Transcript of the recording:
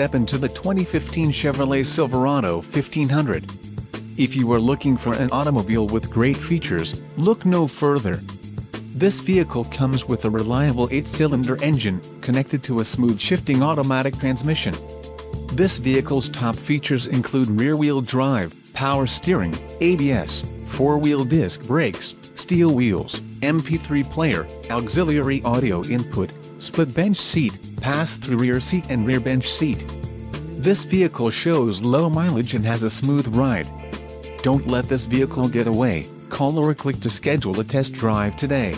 step into the 2015 Chevrolet Silverado 1500. If you are looking for an automobile with great features, look no further. This vehicle comes with a reliable 8-cylinder engine, connected to a smooth shifting automatic transmission. This vehicle's top features include rear-wheel drive, power steering, ABS, 4-wheel disc brakes, steel wheels, MP3 player, auxiliary audio input, split bench seat, pass-through rear seat and rear bench seat. This vehicle shows low mileage and has a smooth ride. Don't let this vehicle get away. Call or click to schedule a test drive today.